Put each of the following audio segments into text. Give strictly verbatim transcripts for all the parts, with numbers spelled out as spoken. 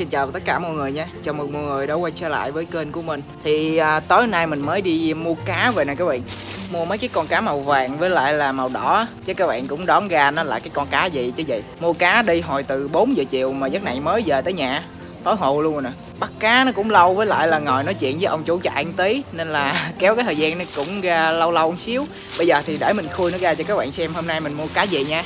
xin chào tất cả mọi người nha. Chào mừng mọi người đã quay trở lại với kênh của mình. Thì à, tối nay mình mới đi mua cá về nè các bạn. Mua mấy cái con cá màu vàng với lại là màu đỏ. Chứ các bạn cũng đoán ra nó là cái con cá gì chứ gì. Mua cá đi hồi từ bốn giờ chiều mà giấc này mới về tới nhà. Tối hộ luôn rồi nè. Bắt cá nó cũng lâu với lại là ngồi nói chuyện với ông chủ trại ăn tí. Nên là kéo cái thời gian nó cũng ra lâu lâu một xíu. Bây giờ thì để mình khui nó ra cho các bạn xem hôm nay mình mua cá gì nha.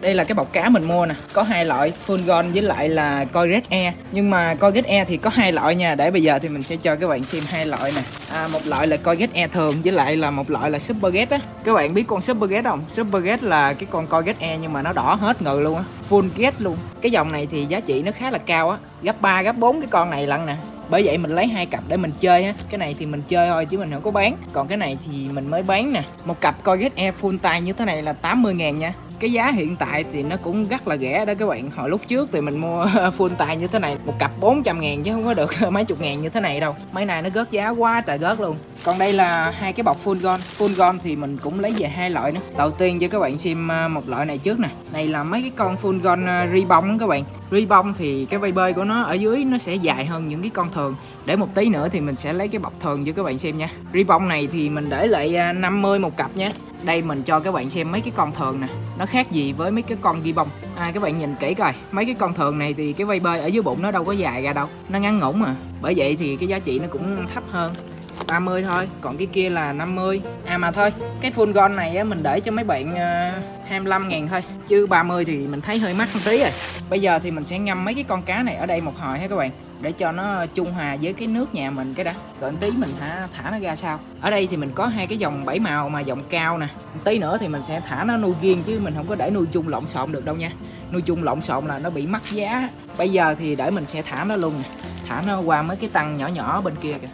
Đây là cái bọc cá mình mua nè, có hai loại, Full Gold với lại là Koi Red Ear. Nhưng mà Koi Red Ear thì có hai loại nha, để bây giờ thì mình sẽ cho các bạn xem hai loại nè. À, một loại là Koi Red Ear thường với lại là một loại là Super Red á. Các bạn biết con Super Red không? Super Red là cái con Koi Red Ear nhưng mà nó đỏ hết người luôn á, full red luôn. Cái dòng này thì giá trị nó khá là cao á, gấp ba gấp bốn cái con này lận nè. Bởi vậy mình lấy hai cặp để mình chơi ha. Cái này thì mình chơi thôi chứ mình không có bán. Còn cái này thì mình mới bán nè. Một cặp Koi Red Ear full tay như thế này là tám mươi ngàn nha. Cái giá hiện tại thì nó cũng rất là rẻ đó các bạn. Hồi lúc trước thì mình mua full tay như thế này một cặp bốn trăm ngàn chứ không có được mấy chục ngàn như thế này đâu. Mấy này nó gớt giá quá trời gớt luôn. Còn đây là hai cái bọc Full Gold. Full Gold thì mình cũng lấy về hai loại nữa. Đầu tiên cho các bạn xem một loại này trước nè. Này là mấy cái con Full Gold ribbon các bạn. Ribbon thì cái vây của nó ở dưới nó sẽ dài hơn những cái con thường. Để một tí nữa thì mình sẽ lấy cái bọc thường cho các bạn xem nha. Ribbon này thì mình để lại năm mươi một cặp nha. Đây mình cho các bạn xem mấy cái con thường nè. Nó khác gì với mấy cái con ribbon. À, các bạn nhìn kỹ coi. Mấy cái con thường này thì cái vây bơi ở dưới bụng nó đâu có dài ra đâu. Nó ngắn ngủn mà. Bởi vậy thì cái giá trị nó cũng thấp hơn. ba mươi thôi, còn cái kia là năm mươi. À mà thôi, cái Full Gold này á, mình để cho mấy bạn uh, hai mươi lăm ngàn thôi. Chứ ba mươi thì mình thấy hơi mắc một tí rồi. Bây giờ thì mình sẽ ngâm mấy cái con cá này ở đây một hồi ha các bạn. Để cho nó trung hòa với cái nước nhà mình cái đã. Rồi tí mình thả, thả nó ra sao. Ở đây thì mình có hai cái dòng bảy màu mà dòng cao nè. Tí nữa thì mình sẽ thả nó nuôi riêng chứ mình không có để nuôi chung lộn xộn được đâu nha. Nuôi chung lộn xộn là nó bị mắc giá. Bây giờ thì để mình sẽ thả nó luôn nè. Thả nó qua mấy cái tăng nhỏ nhỏ bên kia kìa.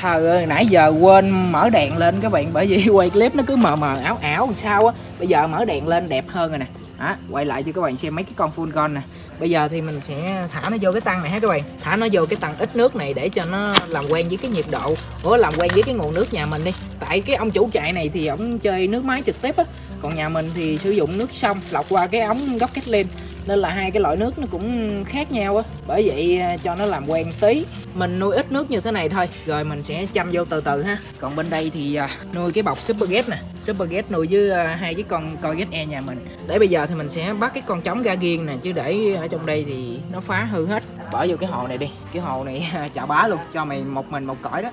Thờ ơi, nãy giờ quên mở đèn lên các bạn. Bởi vì quay clip nó cứ mờ mờ ảo ảo làm sao á. Bây giờ mở đèn lên đẹp hơn rồi nè. Đó, quay lại cho các bạn xem mấy cái con Full Gold nè. Bây giờ thì mình sẽ thả nó vô cái tăng này ha các bạn. Thả nó vô cái tăng ít nước này để cho nó làm quen với cái nhiệt độ. Ủa, làm quen với cái nguồn nước nhà mình đi. Tại cái ông chủ trại này thì ổng chơi nước máy trực tiếp á. Còn nhà mình thì sử dụng nước sông lọc qua cái ống góc cách lên. Nên là hai cái loại nước nó cũng khác nhau á. Bởi vậy cho nó làm quen tí. Mình nuôi ít nước như thế này thôi. Rồi mình sẽ chăm vô từ từ ha. Còn bên đây thì nuôi cái bọc Super Red nè. Super Red nuôi với hai cái con Koi Red Ear nhà mình. Để bây giờ thì mình sẽ bắt cái con trống ra riêng nè. Chứ để ở trong đây thì nó phá hư hết. Bỏ vô cái hồ này đi. Cái hồ này chợ bá luôn. Cho mày một mình một cõi đó.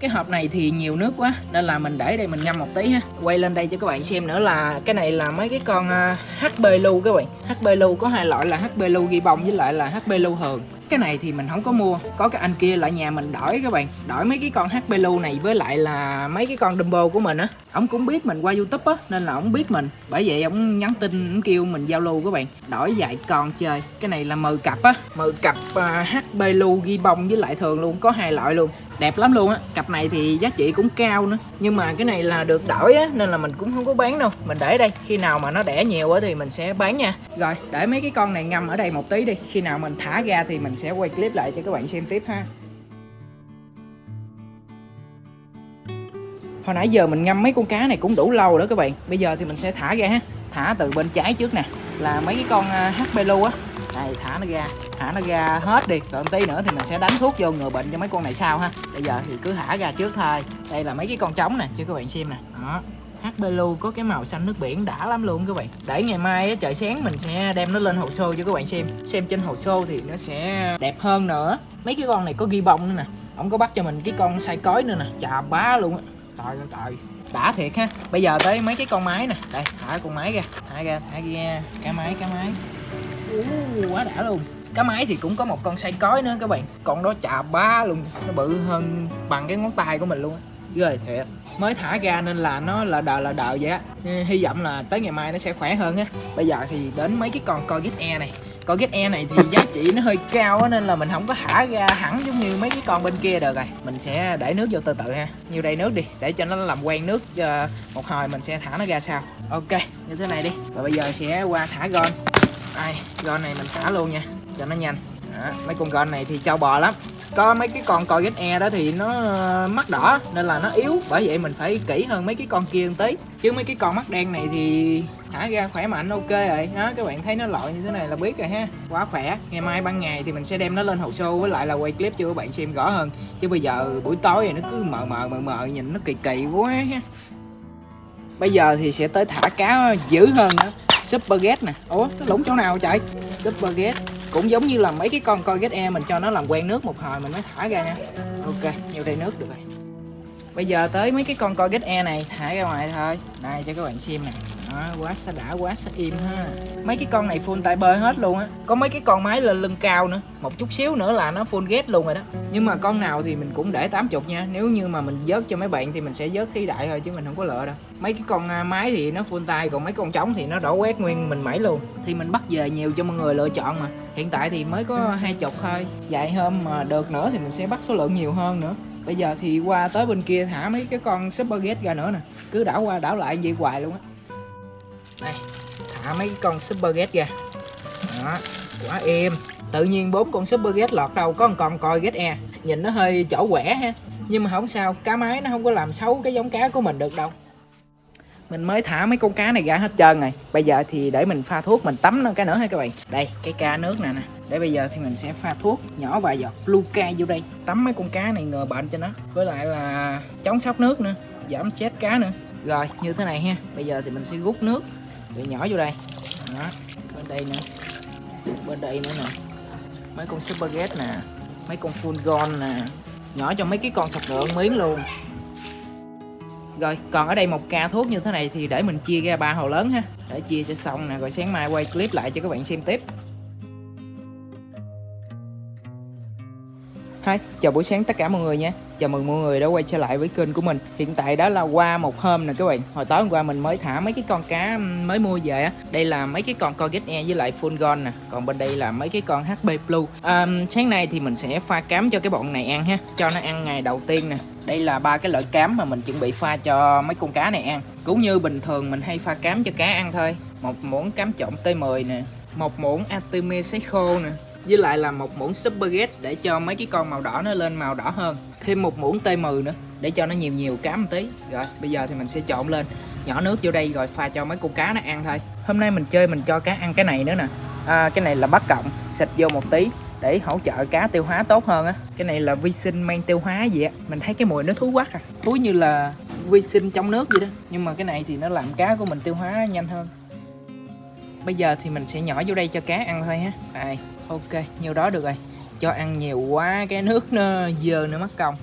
Cái hộp này thì nhiều nước quá nên là mình để đây mình ngâm một tí ha. Quay lên đây cho các bạn xem nữa là cái này là mấy cái con hát bê Lu các bạn. hát bê Lu có hai loại là hát bê Lu ghi bông với lại là hát bê Lu thường. Cái này thì mình không có mua. Có cái anh kia lại nhà mình đổi các bạn. Đổi mấy cái con hát bê Lu này với lại là mấy cái con Dumbo của mình á. Ổng cũng biết mình qua YouTube á nên là ổng biết mình. Bởi vậy ổng nhắn tin ổng kêu mình giao lưu các bạn. Đổi dạy con chơi. Cái này là mười cặp á. mười cặp hát bê Lu ghi bông với lại thường luôn. Có hai loại luôn. Đẹp lắm luôn á. Cặp này thì giá trị cũng cao nữa. Nhưng mà cái này là được đổi á nên là mình cũng không có bán đâu. Mình để đây. Khi nào mà nó đẻ nhiều á thì mình sẽ bán nha. Rồi để mấy cái con này ngâm ở đây một tí đi. Khi nào mình thả ra thì mình sẽ quay clip lại cho các bạn xem tiếp ha. Hồi nãy giờ mình ngâm mấy con cá này cũng đủ lâu đó các bạn. Bây giờ thì mình sẽ thả ra ha. Thả từ bên trái trước nè. Là mấy cái con hát bê Lu á. Đây thả nó ra. Thả nó ra hết đi. Rồi tí nữa thì mình sẽ đánh thuốc vô ngừa bệnh cho mấy con này sau ha. Bây giờ thì cứ thả ra trước thôi. Đây là mấy cái con trống nè cho các bạn xem nè. Đó. hát bê Lu có cái màu xanh nước biển đã lắm luôn các bạn. Để ngày mai trời sáng mình sẽ đem nó lên hồ sơ cho các bạn xem. Xem trên hồ sơ thì nó sẽ đẹp hơn nữa. Mấy cái con này có ghi bông nữa nè. Ông có bắt cho mình cái con sai cói nữa nè. Chà bá luôn á. Trời ơi trời. Đã thiệt ha. Bây giờ tới mấy cái con máy nè. Đây thả con máy ra. Thả ra thả ra. Cá máy cá máy. Uh, quá đã luôn. Cá máy thì cũng có một con sai cói nữa các bạn. Con đó chà bá luôn. Nó bự hơn bằng cái ngón tay của mình luôn á. Ghê thiệt. Mới thả ra nên là nó là đờ là đờ vậy á. Hy vọng là tới ngày mai nó sẽ khỏe hơn á. Bây giờ thì đến mấy cái con Koi Red Ear này. Koi Red Ear này thì giá trị nó hơi cao á nên là mình không có thả ra hẳn giống như mấy cái con bên kia được rồi. Mình sẽ để nước vô từ từ ha. Nhiều đầy nước đi để cho nó làm quen nước. Một hồi mình sẽ thả nó ra sau. Ok, như thế này đi. Và bây giờ sẽ qua thả gòn. Ai, gòn này mình thả luôn nha cho nó nhanh. Đó, mấy con gòn này thì trâu bò lắm. Có mấy cái con Koi Red Ear đó thì nó mắt đỏ nên là nó yếu, bởi vậy mình phải kỹ hơn mấy cái con kia một tí. Chứ mấy cái con mắt đen này thì thả ra khỏe mạnh ok rồi. Đó, các bạn thấy nó lội như thế này là biết rồi ha, quá khỏe. Ngày mai ban ngày thì mình sẽ đem nó lên hồ show với lại là quay clip cho các bạn xem rõ hơn. Chứ bây giờ buổi tối thì nó cứ mờ mờ mờ mờ nhìn nó kỳ kỳ quá ha. Bây giờ thì sẽ tới thả cá dữ hơn nữa. Super Red nè. Ủa, cái lũng chỗ nào trời? Super Red. Cũng giống như là mấy cái con Koi Red Ear, mình cho nó làm quen nước một hồi mình mới thả ra nha. Ok, nhiều đây nước được rồi. Bây giờ tới mấy cái con Koi Red Ear này thả ra ngoài thôi. Đây cho các bạn xem nè. Đó, quá xa đã, quá xa im ha. Mấy cái con này full tay bơi hết luôn á. Có mấy cái con máy lên lưng cao nữa. Một chút xíu nữa là nó full ghét luôn rồi đó. Nhưng mà con nào thì mình cũng để tám mươi nha. Nếu như mà mình vớt cho mấy bạn thì mình sẽ vớt thí đại thôi chứ mình không có lựa đâu. Mấy cái con máy thì nó full tay, còn mấy con trống thì nó đổ quét nguyên mình mẩy luôn. Thì mình bắt về nhiều cho mọi người lựa chọn mà. Hiện tại thì mới có hai chục thôi. Vài hôm mà được nữa thì mình sẽ bắt số lượng nhiều hơn nữa. Bây giờ thì qua tới bên kia thả mấy cái con Super Red ra nữa nè. Cứ đảo qua đảo lại vậy hoài luôn á. Đây, thả mấy con Super Red ra. Đó, quá êm. Tự nhiên bốn con Super Red lọt đầu có một con Koi Red Ear. Nhìn nó hơi chỗ quẻ ha. Nhưng mà không sao, cá mái nó không có làm xấu cái giống cá của mình được đâu. Mình mới thả mấy con cá này ra hết trơn rồi. Bây giờ thì để mình pha thuốc, mình tắm nó cái nữa ha các bạn. Đây, cái ca nước nè nè. Để bây giờ thì mình sẽ pha thuốc, nhỏ vài giọt Luca vô đây. Tắm mấy con cá này ngừa bệnh cho nó. Với lại là chống sốc nước nữa, giảm chết cá nữa. Rồi, như thế này ha. Bây giờ thì mình sẽ rút nước rồi nhỏ vô đây. Đó, bên đây nữa, bên đây nữa nè. Mấy con Super Red nè, mấy con Full Gold nè. Nhỏ cho mấy cái con sọc lượng miếng luôn. Rồi, còn ở đây một ca thuốc như thế này thì để mình chia ra ba hồ lớn ha. Để chia cho xong nè, rồi sáng mai quay clip lại cho các bạn xem tiếp. Hi, chào buổi sáng tất cả mọi người nha. Chào mừng mọi người đã quay trở lại với kênh của mình. Hiện tại đã là qua một hôm nè các bạn. Hồi tối hôm qua mình mới thả mấy cái con cá mới mua về á. Đây là mấy cái con Koi Red Ear với lại Full Gold nè. Còn bên đây là mấy cái con hát bê Blue. à, Sáng nay thì mình sẽ pha cám cho cái bọn này ăn ha. Cho nó ăn ngày đầu tiên nè. Đây là ba cái loại cám mà mình chuẩn bị pha cho mấy con cá này ăn. Cũng như bình thường mình hay pha cám cho cá ăn thôi. Một muỗng cám trộn tê mười nè, một muỗng Artemia sấy khô nè, với lại là một muỗng Super Red để cho mấy cái con màu đỏ nó lên màu đỏ hơn. Thêm một muỗng tê mười nữa để cho nó nhiều nhiều cám một tí. Rồi bây giờ thì mình sẽ trộn lên, nhỏ nước vô đây rồi pha cho mấy con cá nó ăn thôi. Hôm nay mình chơi mình cho cá ăn cái này nữa nè. à, Cái này là bát cộng, xịt vô một tí để hỗ trợ cá tiêu hóa tốt hơn á. Cái này là vi sinh men tiêu hóa gì á. Mình thấy cái mùi nó thú quá à. Thú như là vi sinh trong nước vậy đó. Nhưng mà cái này thì nó làm cá của mình tiêu hóa nhanh hơn. Bây giờ thì mình sẽ nhỏ vô đây cho cá ăn thôi ha. Đây, ok, nhiều đó được rồi. Cho ăn nhiều quá cái nước nó dơ nữa mất công.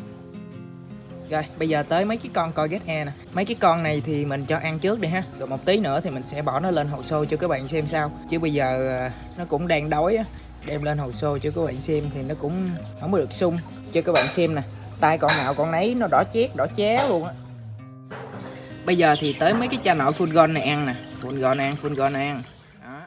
Rồi, bây giờ tới mấy cái con Koi Red Ear nè. Mấy cái con này thì mình cho ăn trước đi ha. Rồi một tí nữa thì mình sẽ bỏ nó lên hồ show cho các bạn xem sao. Chứ bây giờ nó cũng đang đói á. Đem lên hồ show cho các bạn xem thì nó cũng không có được sung. Cho các bạn xem nè, tay con nào con nấy nó đỏ chét, đỏ ché luôn á. Bây giờ thì tới mấy cái cha nội Full Gold này ăn nè. Full Gold ăn, Full Gold ăn. Đó.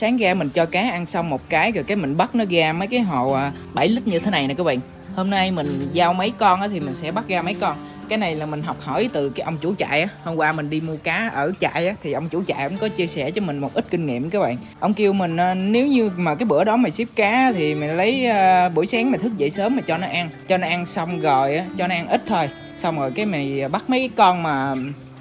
Sáng ra mình cho cá ăn xong một cái rồi cái mình bắt nó ra mấy cái hồ bảy lít như thế này nè các bạn. Hôm nay mình giao mấy con á thì mình sẽ bắt ra mấy con. Cái này là mình học hỏi từ cái ông chủ trại á. Hôm qua mình đi mua cá ở trại á thì ông chủ trại cũng có chia sẻ cho mình một ít kinh nghiệm các bạn. Ông kêu mình nếu như mà cái bữa đó mày ship cá thì mày lấy buổi sáng mày thức dậy sớm mà cho nó ăn. Cho nó ăn xong rồi á, cho nó ăn ít thôi. Xong rồi cái mày bắt mấy cái con mà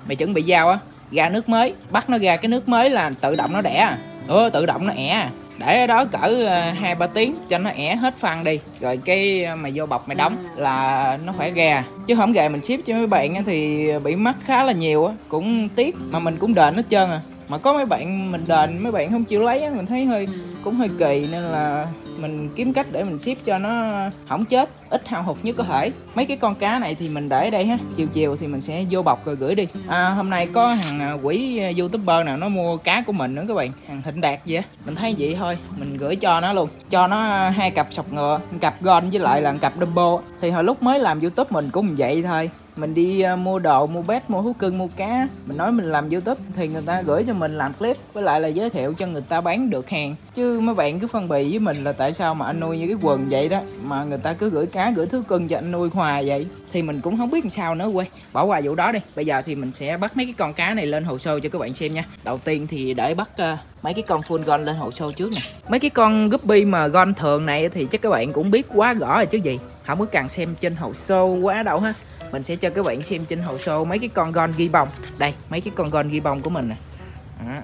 mày chuẩn bị giao á, ra nước mới. Bắt nó ra cái nước mới là tự động nó đẻ à. Ừ, tự động nó ẻ. Để ở đó cỡ hai ba tiếng cho nó ẻ hết phân đi. Rồi cái mày vô bọc mày đóng là nó khỏe gà. Chứ không gà mình ship cho mấy bạn thì bị mắc khá là nhiều á. Cũng tiếc mà mình cũng đền hết trơn à. Mà có mấy bạn mình đền, mấy bạn không chịu lấy á, mình thấy hơi cũng hơi kỳ, nên là mình kiếm cách để mình ship cho nó không chết, ít hao hụt nhất có thể. Mấy cái con cá này thì mình để ở đây ha, chiều chiều thì mình sẽ vô bọc rồi gửi đi. À, hôm nay có thằng quỷ youtuber nào nó mua cá của mình nữa các bạn, thằng Thịnh Đạt gì á, mình thấy vậy thôi mình gửi cho nó luôn, cho nó hai cặp sọc ngựa, cặp gold với lại là cặp Dumbo. Thì hồi lúc mới làm YouTube mình cũng vậy thôi, mình đi mua đồ, mua bét, mua thú cưng, mua cá, mình nói mình làm YouTube thì người ta gửi cho mình làm clip với lại là giới thiệu cho người ta bán được hàng. Chứ mấy bạn cứ phân bì với mình là tại sao mà anh nuôi như cái quần vậy đó mà người ta cứ gửi cá, gửi thú cưng cho anh nuôi hoài vậy, thì mình cũng không biết làm sao nữa. Quê bỏ qua vụ đó đi, bây giờ thì mình sẽ bắt mấy cái con cá này lên hồ sơ cho các bạn xem nha. Đầu tiên thì để bắt uh, mấy cái con full gold lên hồ sơ trước nè. Mấy cái con guppy mà gold thường này thì chắc các bạn cũng biết quá rõ rồi chứ gì, không có cần xem trên hồ sơ quá đâu ha. Mình sẽ cho các bạn xem trên hồ sơ mấy cái con gold ghi bông. Đây, mấy cái con gold ghi bông của mình nè. À,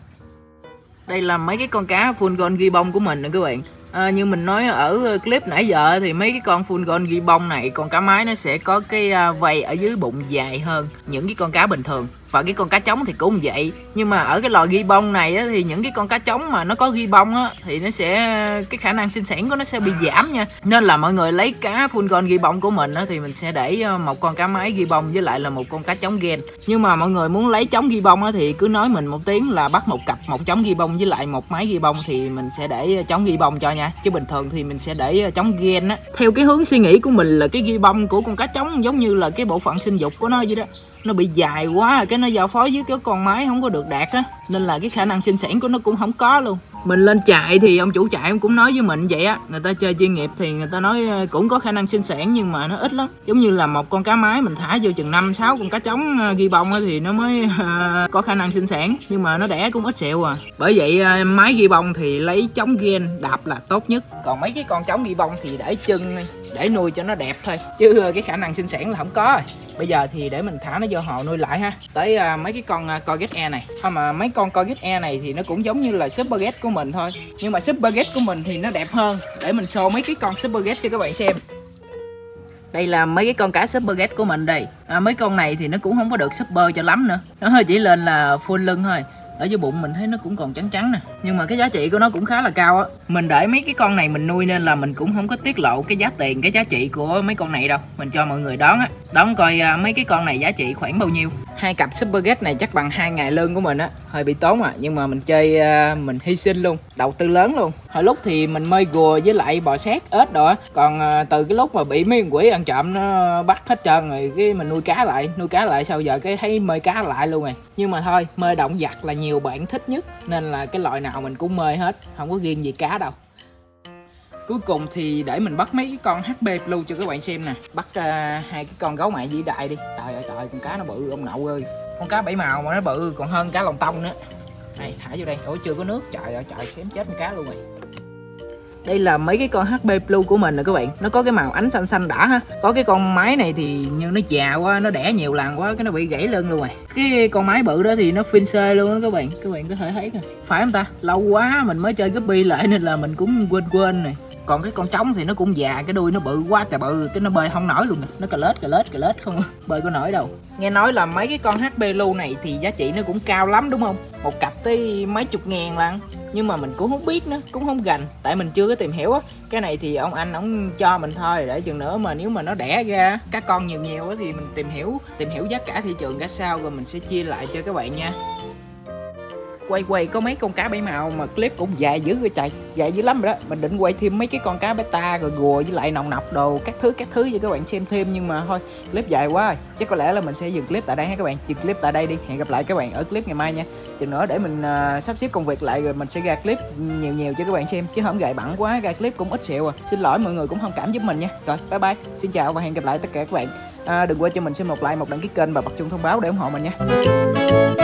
đây là mấy cái con cá full gold ghi bông của mình nè các bạn. À, như mình nói ở clip nãy giờ thì mấy cái con full gold ghi bông này, con cá mái nó sẽ có cái vây ở dưới bụng dài hơn những cái con cá bình thường. Và cái con cá trống thì cũng vậy, nhưng mà ở cái lò ghi bông này á, thì những cái con cá trống mà nó có ghi bông á, thì nó sẽ cái khả năng sinh sản của nó sẽ bị giảm nha. Nên là mọi người lấy cá full gold ghi bông của mình á, thì mình sẽ để một con cá mái ghi bông với lại là một con cá trống gen. Nhưng mà mọi người muốn lấy trống ghi bông á, thì cứ nói mình một tiếng là bắt một cặp, một trống ghi bông với lại một mái ghi bông, thì mình sẽ để trống ghi bông cho nha. Chứ bình thường thì mình sẽ để trống gen á. Theo cái hướng suy nghĩ của mình là cái ghi bông của con cá trống giống như là cái bộ phận sinh dục của nó vậy đó, nó bị dài quá cái nó giao phối với cái con mái không có được đạt á, nên là cái khả năng sinh sản của nó cũng không có luôn. Mình lên trại thì ông chủ trại cũng nói với mình vậy á, người ta chơi chuyên nghiệp thì người ta nói cũng có khả năng sinh sản nhưng mà nó ít lắm, giống như là một con cá mái mình thả vô chừng năm sáu con cá trống ghi bông thì nó mới có khả năng sinh sản, nhưng mà nó đẻ cũng ít xẹo à. Bởi vậy mái ghi bông thì lấy trống gen đạp là tốt nhất, còn mấy cái con trống ghi bông thì để chân để nuôi cho nó đẹp thôi, chứ cái khả năng sinh sản là không có rồi. Bây giờ thì để mình thả nó vô hồ nuôi lại ha. Tới à, mấy cái con à, Koi Red Ear này. Thôi mà mấy con Koi Red Ear này thì nó cũng giống như là Super Red của mình thôi, nhưng mà Super Red của mình thì nó đẹp hơn. Để mình show mấy cái con Super Red cho các bạn xem. Đây là mấy cái con cá Super Red của mình đây. À, mấy con này thì nó cũng không có được super cho lắm nữa, nó hơi chỉ lên là full lưng thôi. Ở dưới bụng mình thấy nó cũng còn trắng trắng nè, nhưng mà cái giá trị của nó cũng khá là cao á. Mình để mấy cái con này mình nuôi nên là mình cũng không có tiết lộ cái giá tiền, cái giá trị của mấy con này đâu. Mình cho mọi người đoán á, đoán coi mấy cái con này giá trị khoảng bao nhiêu. Hai cặp Super Red này chắc bằng hai ngày lương của mình á, hơi bị tốn à, nhưng mà mình chơi mình hy sinh luôn, đầu tư lớn luôn. Hồi lúc thì mình mơi gùa với lại bò sát, ếch rồi á, còn từ cái lúc mà bị mấy con quỷ ăn trộm nó bắt hết trơn rồi, cái mình nuôi cá lại, nuôi cá lại sau giờ cái thấy mơi cá lại luôn rồi. Nhưng mà thôi, mơi động vật là nhiều bạn thích nhất nên là cái loại nào mình cũng mê hết, không có riêng gì cá đâu. Cuối cùng thì để mình bắt mấy cái con hát bê Blue cho các bạn xem nè. Bắt uh, hai cái con gấu mại vĩ đại đi. Trời ơi trời, con cá nó bự ông nậu ơi. Con cá bảy màu mà nó bự còn hơn cá lồng tông nữa. Này thả vô đây. Ủa chưa có nước. Trời ơi trời, xém chết con cá luôn rồi. Đây là mấy cái con hát bê Blue của mình nè các bạn. Nó có cái màu ánh xanh xanh đã ha. Có cái con mái này thì như nó già quá, nó đẻ nhiều lần quá cái nó bị gãy lưng luôn rồi. Cái con mái bự đó thì nó phin xê luôn á các bạn. Các bạn có thể thấy nè. Phải không ta? Lâu quá mình mới chơi guppy lại nên là mình cũng quên quên này. Còn cái con trống thì nó cũng già, cái đuôi nó bự quá trời bự, cái nó bơi không nổi luôn nè. Nó cà lết cà lết cà lết không bơi có nổi đâu. Nghe nói là mấy cái con hát bê Lu này thì giá trị nó cũng cao lắm đúng không? Một cặp tới mấy chục ngàn lận. Nhưng mà mình cũng không biết nữa, cũng không gành, tại mình chưa có tìm hiểu á. Cái này thì ông anh ổng cho mình thôi, để chừng nữa mà nếu mà nó đẻ ra cá con nhiều nhiều á thì mình tìm hiểu, tìm hiểu giá cả thị trường ra sao rồi mình sẽ chia lại cho các bạn nha. Quay quay có mấy con cá bảy màu mà clip cũng dài dữ rồi trời, dài dữ lắm rồi đó. Mình định quay thêm mấy cái con cá beta rồi gùa với lại nòng nọc đồ các thứ các thứ cho các bạn xem thêm, nhưng mà thôi clip dài quá rồi, chắc có lẽ là mình sẽ dừng clip tại đây ha các bạn. Dừng clip tại đây đi, hẹn gặp lại các bạn ở clip ngày mai nha. Chừng nữa để mình uh, sắp xếp công việc lại rồi mình sẽ ra clip nhiều nhiều cho các bạn xem, chứ không gài bẵng quá ra clip cũng ít xẹo à. Xin lỗi mọi người cũng thông cảm giúp mình nha. Rồi bye bye, xin chào và hẹn gặp lại tất cả các bạn. À, đừng quên cho mình xin một like, một đăng ký kênh và bật chuông thông báo để ủng hộ mình nha.